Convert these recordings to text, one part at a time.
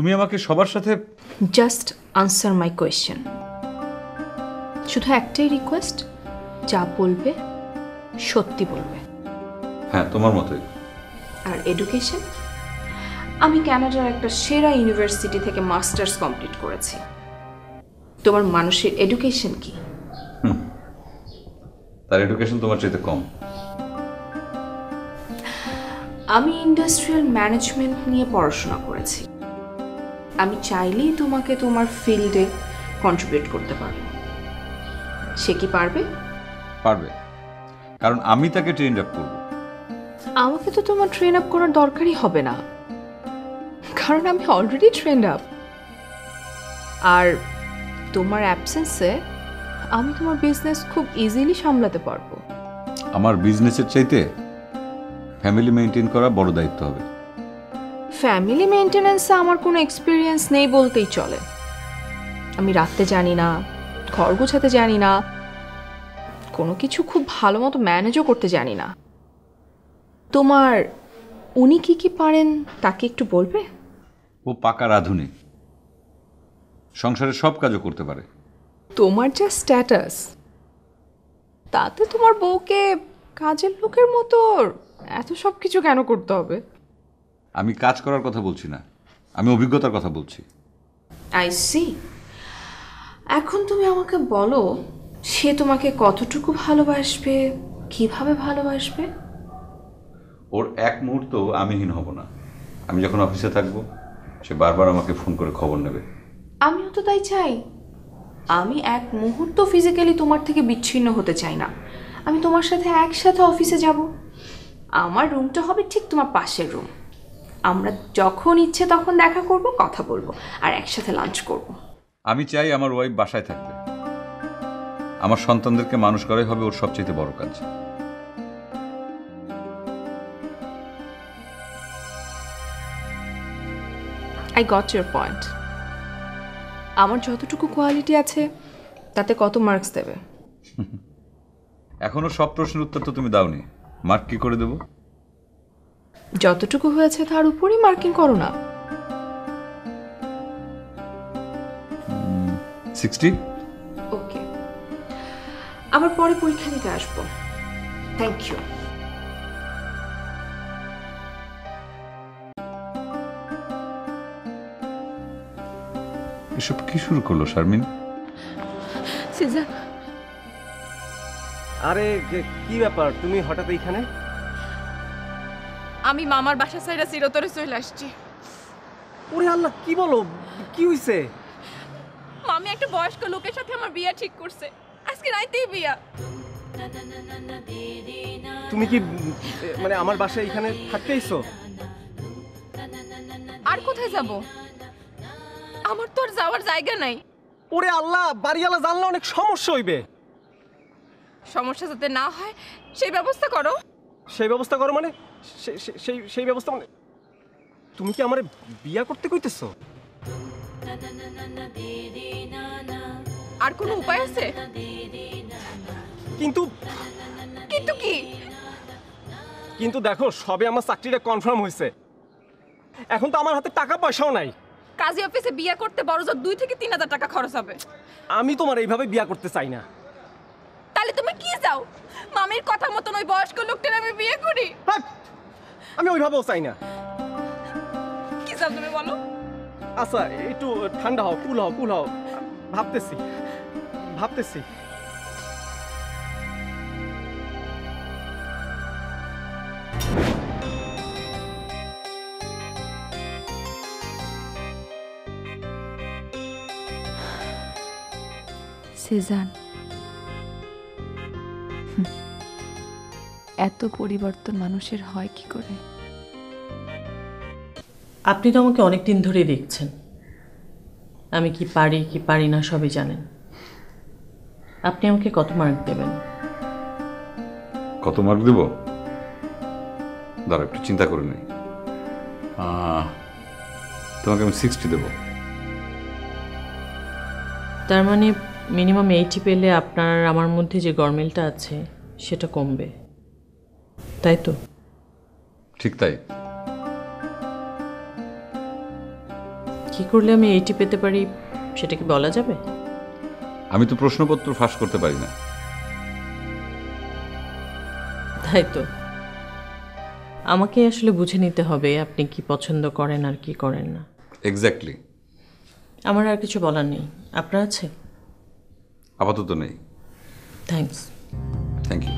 তুমি আমাকে সবার সাথে জাস্ট আনসার মাই কোয়েশ্চেন। শুধু একটাই রিকোয়েস্ট, যা বলবে সত্যি বলবে। হ্যাঁ, তোমার মতোই। আর এডুকেশন, আমি কানাডার একটা সেরা ইউনিভার্সিটি থেকে মাস্টার্স কমপ্লিট করেছি। তোমার মানুষের এডুকেশন কি? তার এডুকেশন তোমার চেয়ে কম। আমি ইন্ডাস্ট্রিয়াল ম্যানেজমেন্ট নিয়ে পড়াশোনা করেছি। আমি চাইলেই তোমাকে তোমার ফিল্ডে কন্ট্রিবিউট করতে পারবো। সে কি পারবে? পারবে, কারণ আমি তাকে ট্রেন আপ করব। আমাকে তো তোমার ট্রেন আপ করার দরকারই হবে না, কারণ আমি অলরেডি ট্রেন আপ। আর তোমার অ্যাবসেন্সে আমি তোমার বিজনেস খুব ইজিলি সামলাতে পারবো। আমার বিজনেসের চাইতে ফ্যামিলি মেইনটেইন করা বড় দায়িত্ব হবে। ফ্যামিলি মেইনটেনেন্সে আমার কোনো এক্সপিরিয়েন্স নেই বলতেই চলে। আমি রাখতে জানি না, ঘর গোছাতে জানি না, কোনো কিছু খুব ভালো মতো ম্যানেজও করতে জানি না। তোমার উনি কি কি পারেন তাকে একটু বলবে? ও পাকা রাঁধুনি, সংসারের সব কাজও করতে পারে। তোমার যা স্ট্যাটাস, তাতে তোমার বউকে কাজের লোকের মতো এত সব কিছু কেন করতে হবে? আমি কাজ করার কথা বলছি না, আমি অভিজ্ঞতার কথা বলছি। I see. এখন তুমি আমাকে বলো, সে তোমাকে কতটুকু ভালোবাসবে, কিভাবে ভালোবাসবে? ওর এক মুহূর্ত আমিহীন হব না। আমি যখন অফিসে থাকবো, সে বারবার আমাকে ফোন করে খবর নেবে। আমিও তো তাই চাই। আমি এক মুহূর্ত ফিজিক্যালি তোমার থেকে বিচ্ছিন্ন হতে চাই না। আমি তোমার সাথে একসাথে অফিসে যাব। আমার রুমটা হবে ঠিক তোমার পাশের রুম। আমরা যখন ইচ্ছে তখন দেখা করব, কথা বলবো, আর একসাথে লাঞ্চ করব। আমি চাই আমার ওয়াইফ বাসায় থাকবে। আমার সন্তানদেরকে মানুষ করাই হবে ওর সবচেয়ে বড় কাজ। I got your point. আমার যতটুকু কোয়ালিটি আছে তাতে কত মার্কস দেবে? এখনো সব প্রশ্নের উত্তর তো তুমি দাওনি, মার্ক কি করে দেব? যতটুকু হয়েছে তার উপরই মার্কিং করো না। 60। ওকে, আবার পরে পরীক্ষা দিতে আসবো। Thank you. এসব কি শুরু করলো শারমিন? সিজার। আরে কি ব্যাপার, তুমি হঠাৎ এইখানে? আমি মামার বাসা সাইডা চিরতরে চলে আসছি। ওরে আল্লাহ, কি বলো? কি হইছে? মামি একটা বয়স্ক লোকের সাথে আমার বিয়ে ঠিক করছে। আজকে রাতেই বিয়ে। তুমি কি মানে আমার বাসায় এখানে থাকতে আইছো? আর কোথায় যাব? আমার তো আর যাওয়ার জায়গা নাই। ওরে আল্লাহ, বাড়িওয়ালা জানলে অনেক সমস্যা হইবে। সমস্যা যাতে না হয় সেই ব্যবস্থা করো। সেই ব্যবস্থা করো মানে? সেই ব্যবস্থা মানে? তুমি কি আমারে বিয়া করতে কইতেছো? আর কোনো উপায় আছে? কিন্তু কিন্তু কি? কিন্তু দেখো, সবে আমার চাকরিটা কনফার্ম হয়েছে। এখন তো আমার হাতে টাকা পয়সাও নাই। কাজী অফিসে বিয়া করতে বড় জোর 2 থেকে 3 হাজার টাকা খরচ হবে। আমি তোমার এইভাবে বিয়া করতে চাই না। তাহলে তুমি কি যাও মামির কথা মতন ওই বয়স্ক লোকটার আমি বিয়ে করি? আমি ওইভাবেও চাই না। কি চাও তুমি বলো? আচ্ছা, একটু ঠান্ডা হও, কুল হও, কুল হও। ভাবতেছি ভাবতেছি। সিজান, এত পরিবর্তন মানুষের হয় কি করে? আপনি তো আমাকে অনেকদিন ধরে দেখছেন। আমি কি পারি কি পারি না সবই জানেন। আপনি আমাকে কত মার্ক দেবেন? কত মার্ক দেব? দাঁড়া একটু চিন্তা করে নিই। তোমাকে আমি 60 দেব। তার মানে মিনিমাম 80 পেলে আপনার আমার মধ্যে যে গরমিলটা আছে সেটা কমবে, তাই তো? ঠিক তাই। কি করলে আমি এইটি পেতে পারি সেটা কি বলা যাবে? আমি তো প্রশ্নপত্র ফাঁস করতে পারি না। তাই তো, আমাকে আসলে বুঝে নিতে হবে আপনি কি পছন্দ করেন আর কি করেন না। এক্স্যাক্টলি। আমার আর কিছু বলার নেই, আপনার আছে? আপাতত নেই। থ্যাঙ্কস। Thank you.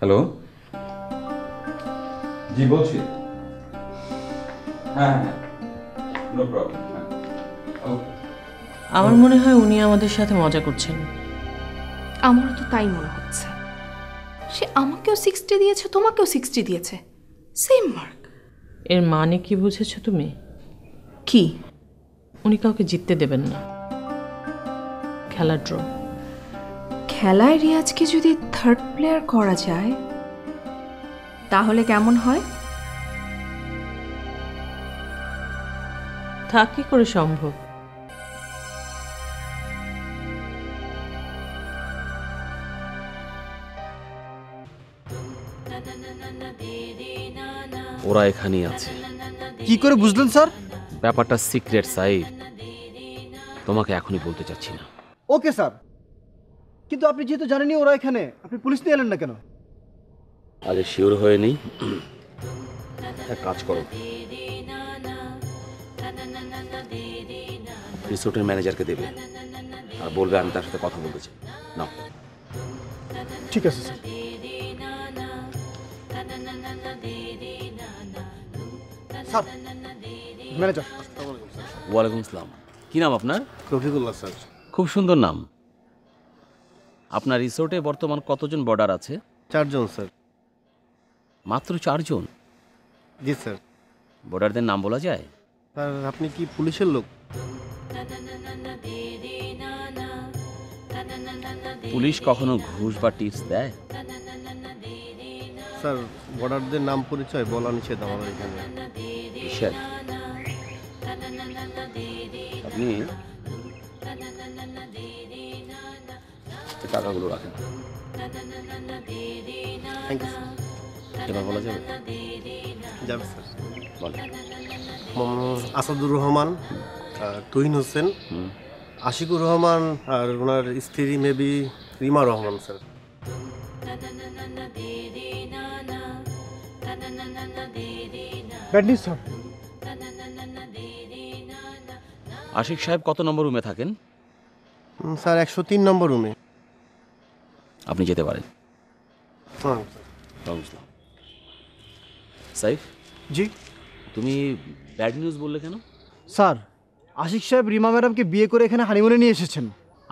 হ্যালো। জি বলছি। হ্যাঁ হ্যাঁ, নো প্রবলেম। আমার মনে হয় উনি আমাদের সাথে মজা করছেন। আমারও তো তাই মনে হচ্ছে। সে আমাকেও 60 দিয়েছে, তোমাকেও 60 দিয়েছে, সেম মার্ক। এর মানে কি বুঝেছো তুমি? কি উনি কাউকে জিততে দেবেন না। খেলা ড্র। খেলায় রিয়াজকে যদি থার্ড প্লেয়ার করা যায় তাহলে কেমন হয়? তা কি করে সম্ভব? ওরা এখানেই আছে। কি করে বুঝলেন স্যার? ব্যাপারটা সিক্রেট সাইড, তোমাকে এখনই বলতে চাচ্ছি না। ওকে স্যার, কিন্তু আপনি যেহেতু জানেনই ওরা এখানে, আপনি পুলিশ নিয়ে এলেন না কেন? আরে শিওর হয়নি। একটা কাজ করো, রিসোর্টের ম্যানেজারকে দেবে আর বলবে আমি তার সাথে কথা বলতে চাই। নাও। ঠিক আছে স্যার। Sir, manager. ওয়ালাইকুম আসসালাম। কি নাম আপনার? রফিকুল্লাহ স্যার। খুব সুন্দর নাম। আপনার রিসোর্টে বর্তমান কতজন বর্ডার আছে? 4 জন স্যার। মাত্র 4 জন? জি স্যার। বর্ডারদের নাম বলা যায়? স্যার আপনি কি পুলিশের লোক? পুলিশ কখনো ঘুষ বা টিপস দেয়? স্যার বর্ডারদের নাম পরিচয় বলা নিষেধ আমাদের এখানে। আপনি টাকাগুলো রাখেন। এবার বলা যাবে? যাবে স্যার। বলেন। আসাদুর রহমান, তুহিন হোসেন, আশিকুর রহমান আর ওনার স্ত্রী মেবি রিমা রহমান স্যার। আশিক সাহেব কত নম্বর রুমে থাকেন? স্যার 103 নম্বর রুমে। আপনি যেতে পারেন। সাইফ। জি। তুমি ব্যাড নিউজ বললে কেন? স্যার আশিক সাহেব রিমা ম্যাডামকে বিয়ে করে এখানে হানিমুনে নিয়ে এসেছেন।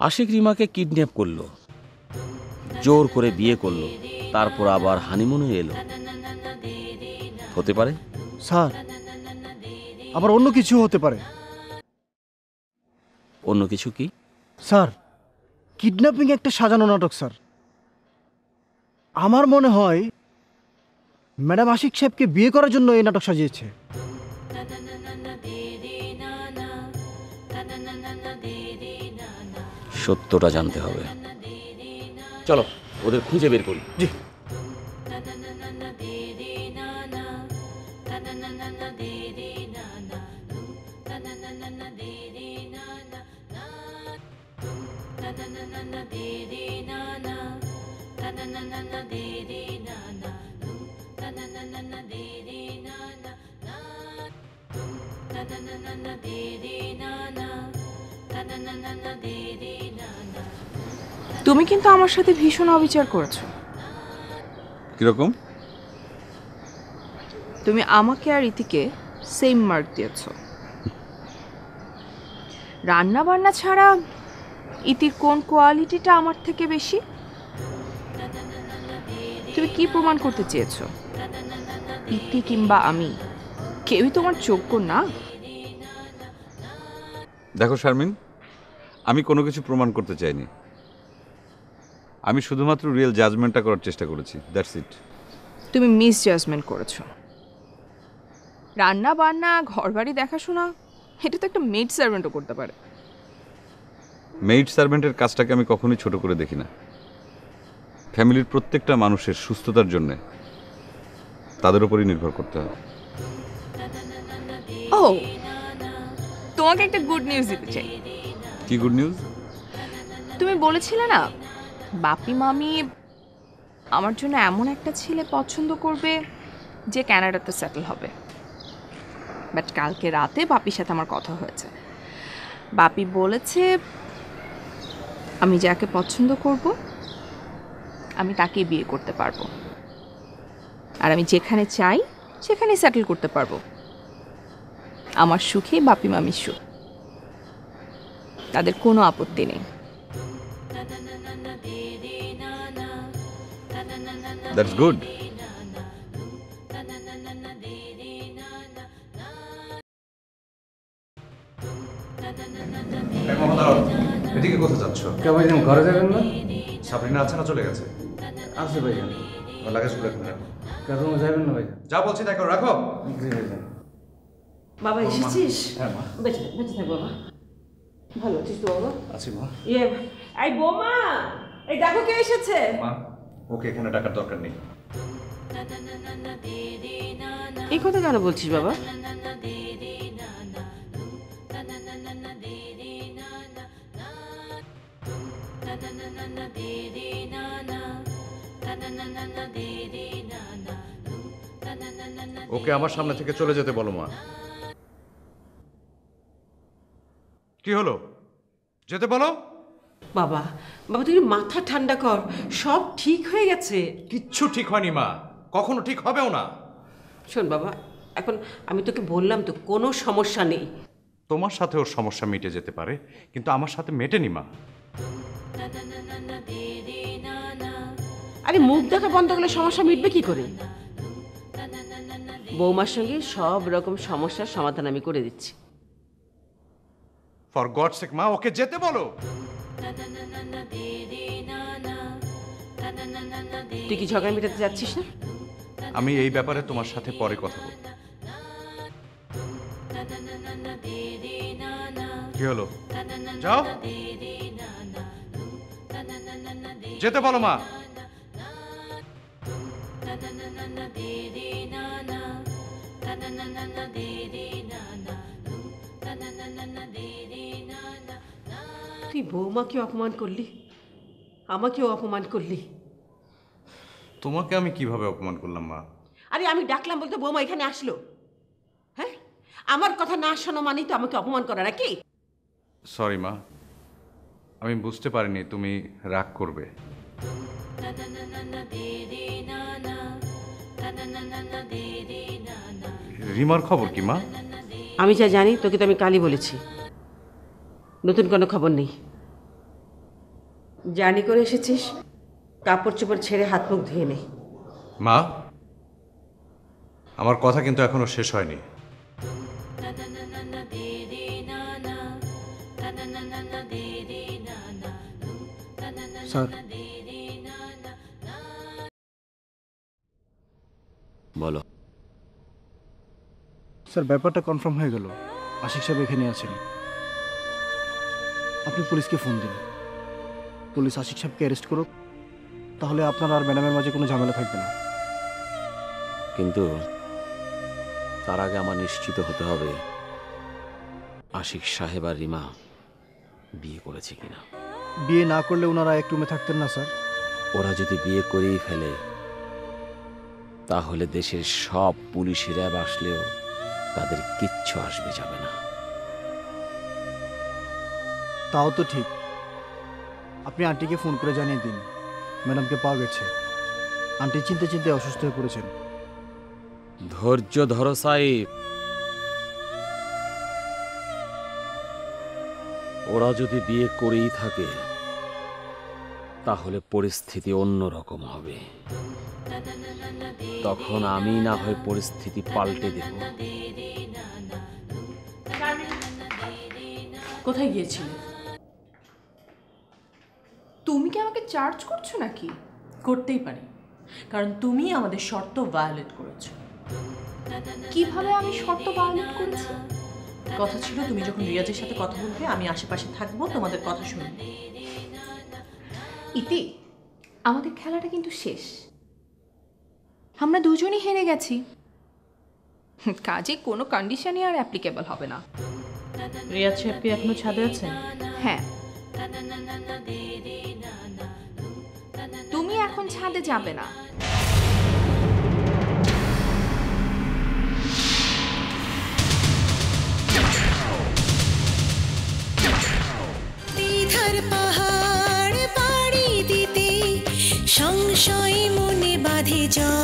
আশিক রিমাকে কিডন্যাপ করলো, জোর করে বিয়ে করলো, তারপর আবার হানিমুনে এলো। হতে পারে স্যার, আবার অন্য কিছু হতে পারে। অন্য কিছু কি? স্যার কিডন্যাপিং একটা সাজানো নাটক স্যার। আমার মনে হয় ম্যাডাম আশিক সাহেবকে বিয়ে করার জন্য এই নাটক সাজিয়েছে। সত্যটা জানতে হবে। চলো ওদের খুঁজে বের করি। জি। তুমি কিন্তু আমার সাথে ভীষণ অবিচার করেছো। কিরকম? তুমি আমাকে আর ইতিকে সেম মার্ক দিয়েছো। রান্না বান্না ছাড়া ইতির কোন কোয়ালিটিটা আমার থেকে বেশি? তুমি কি প্রমাণ করতে চেয়েছো? ইতি কিংবা আমি কেউই তোমার যোগ্য না। দেখো শারমিন, আমি কোনো কিছু প্রমাণ করতে চাইনি, আমি শুধুমাত্র রিয়েল জাজমেন্টটা করার চেষ্টা করেছি, দ্যাটস ইট। তুমি মিস জাজমেন্ট করেছো। রান্না বান্না, ঘরবাড়ি দেখাশোনা, এটা তো একটা মেড সার্ভেন্টও করতে পারে। মেড সার্ভেন্টের কাজটাকে আমি কখনোই ছোট করে দেখি না। ফ্যামিলির প্রত্যেকটা মানুষের সুস্থতার জন্যে তাদের উপরই নির্ভর করতে হয়। Oh, তোমাকে একটা গুড নিউজ দিতে চাই। কি গুড নিউজ? তুমি বলেছিলে না বাপি মামি আমার জন্য এমন একটা ছেলে পছন্দ করবে যে কানাডাতে সেটেল হবে। বাট কালকে রাতে বাপির সাথে আমার কথা হয়েছে। বাপি বলেছে আমি যাকে পছন্দ করব আমি তাকে বিয়ে করতে পারবো, আর আমি যেখানে চাই সেখানে সেটেল করতে পারবো। আমার সুখে বাপি মামির সুখ, তাদের কোনো আপত্তি নেই। That's good. এদিকে কোথায় যাচ্ছ? কেউ ভাই ঘরে যাবেন না? সাবরিনা আছে না চলে গেছে? আছে ভাই, লাগেজগুলো এখন রাখো। কারণ যাবেন না ভাই, যা বলছি তাই রাখো। বাবা এসেছিস? বেঁচে বেঁচে থাক বাবা, ভালো আছিস তো বাবা? আছি মা। এই বৌমা, এই দেখো কে এসেছে। মা, ওকে এখানে টাকার দরকার নেই। এই কথা কেন বলছিস বাবা? ওকে আমার সামনে থেকে চলে যেতে বলো মা। কি হলো, যেতে বলো। বাবা বাবা তুই মাথা ঠান্ডা কর, সব ঠিক হয়ে গেছে। কিচ্ছু ঠিক হয়নি মা, কখনো ঠিক হবেও না। শোন বাবা, এখন আমি তোকে বললাম তো কোনো সমস্যা নেই। তোমার সাথে ওর সমস্যা মিটে যেতে পারে, কিন্তু আমার সাথে মেটেনি মা। আরে মুখ দেখা বন্ধ করলে সমস্যা মিটবে কি করে? বৌমার সঙ্গে সব রকম সমস্যার সমাধান আমি করে দিচ্ছি। ফর গড সেক মা, ওকে যেতে বলো। তুই কি ঝগড়া মিটাতে যাচ্ছিস না? আমি এই ব্যাপারে তোমার সাথে পরে কথা বলবো। কি হলো, যাও যেতে বলো মা। তুই বৌমাকে অপমান করলি, আমাকেও অপমান করলি। তোমাকে আমি কিভাবে অপমান করলাম মা? আরে আমি ডাকলাম বলতে বৌমা এখানে আসলো। হ্যাঁ, আমার কথা না শোনো মানেই তো আমাকে অপমান করা নাকি? সরি মা, আমি বুঝতে পারিনি তুমি রাগ করবে। রিমার খবর কি মা? আমি যা জানি তোকে তো আমি কালই বলেছি, নতুন কোনো খবর নেই। জানি করে এসেছিস, কাপড় চোপড় ছেড়ে হাত মুখ ধুয়ে নে। মা, আমার কথা কিন্তু এখনো শেষ হয়নি। স্যার বলো। স্যার ব্যাপারটা কনফার্ম হয়ে গেল, আশিক সাহেব এখানে আছেন। আপনি পুলিশকে ফোন দিন, পুলিশ আশিক সাহেবকে অ্যারেস্ট করুক, তাহলে আপনার আর ম্যাডামের মাঝে কোনো ঝামেলা থাকবে না। কিন্তু তার আগে আমার নিশ্চিত হতে হবে আশিক সাহেব আর রিমা বিয়ে করেছে কিনা। বিয়ে না করলে ওনারা এক রুমে থাকতেন না স্যার। ওরা যদি বিয়ে করেই ফেলে তাহলে দেশের সব পুলিশেরা আসলেও তাদের কিচ্ছু আসবে যাবে না। তাও তো ঠিক, আপনি আন্টিকে ফোন করে জানিয়ে দিন ম্যাডামকে পাওয়া গেছে, আন্টি চিন্তা চিন্তা অসুস্থ হয়ে পড়েছেন। ধৈর্য ধরো সাহেব, ওরা যদি বিয়ে করেই থাকে তাহলে পরিস্থিতি অন্যরকম হবে। তখন আমি না হয় পরিস্থিতি পাল্টে দেব। কোথায় গিয়েছিলে তুমি? কি আমাকে চার্জ করছো নাকি? করতেই পারি, কারণ তুমি আমাদের শর্ত ভায়োলেট করেছো। কিভাবে আমি শর্ত ভায়োলেট করেছি? কথা ছিল তুমি যখন রিয়াজের সাথে কথা বলবে আমি আশেপাশে থাকবো, তোমাদের কথা শুনবো। ইতি, আমাদের খেলাটা কিন্তু শেষ, আমরা দুজনই হেরে গেছি। কাজে কোনো কন্ডিশনই আর অ্যাপ্লিকেবল হবে না। রিয়া আপনি এখনো ছাদে আছেন? হ্যাঁ। তুমি এখন ছাদে যাবে না। পাহাড় পাড়ি দিতে সংশয় মনে বাঁধে।